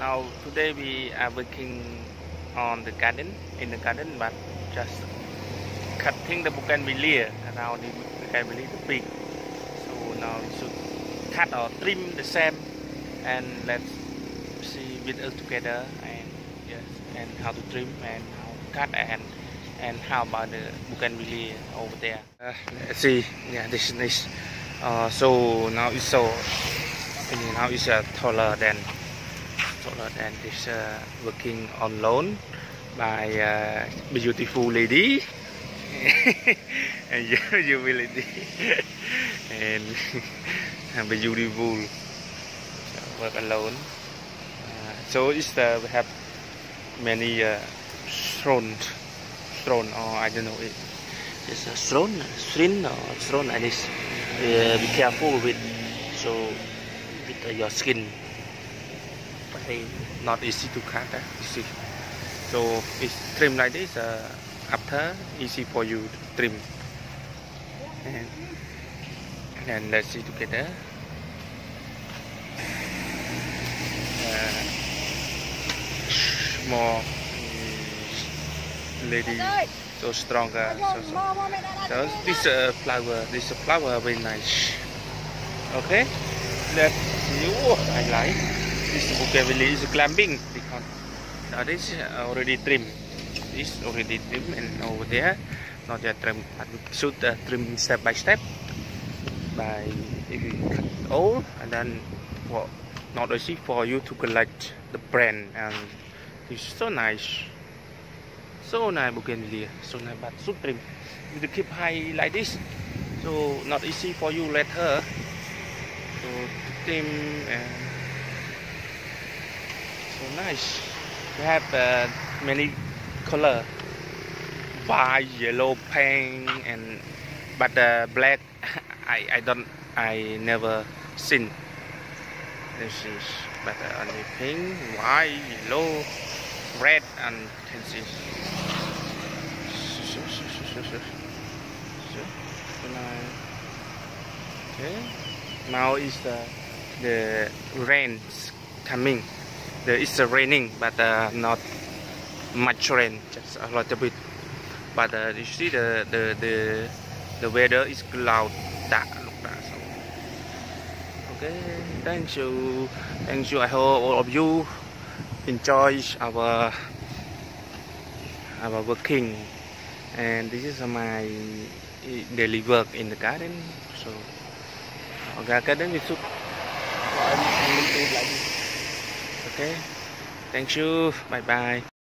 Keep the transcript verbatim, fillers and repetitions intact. Now today we are working on the garden. In the garden, but just cutting the bougainvillea around the bougainvillea to pick. So now we should cut or trim the stem, and let's see with us together and yes, and how to trim and how to cut and and how about the bougainvillea over there. Uh, let's see, yeah, this is. Uh, so now it's so now it's uh, taller than. And this uh, working on loan by uh, beautiful lady and beautiful lady and beautiful work alone. Uh, so it's uh, we have many uh, stone, stone or I don't know it. It's a stone, string or stone like this. Uh, be careful with so with uh, your skin. Not easy to cut, eh? Easy. So it's trim like this. Uh, after easy for you to trim. And then let's see together. Uh, more lady, so stronger. So, so. so this uh, flower, this flower very nice. Okay, let's see what I like. This bougainvillea is climbing because now this already trim. This already trim and over there not yet trim. But we should uh, trim step by step. By if you cut all and then well, not easy for you to collect the brand and it's so nice. So nice bougainvillea. So nice but should trim. If you keep high like this, so not easy for you later. So trim and. So nice. We have uh, many color, white, yellow, pink, and but uh, black. I I don't I never seen. This is but uh, only pink, white, yellow, red, and this is. So so so so so. Okay. Now is the the rain coming. There is uh, raining, but uh, not much rain, just a little bit. But uh, you see the the the the weather is cloud. That look that. So. Okay, thank you, thank you. I hope all of you enjoy our our working, and this is my daily work in the garden. So, our garden is super. Okay. Thank you. Bye bye.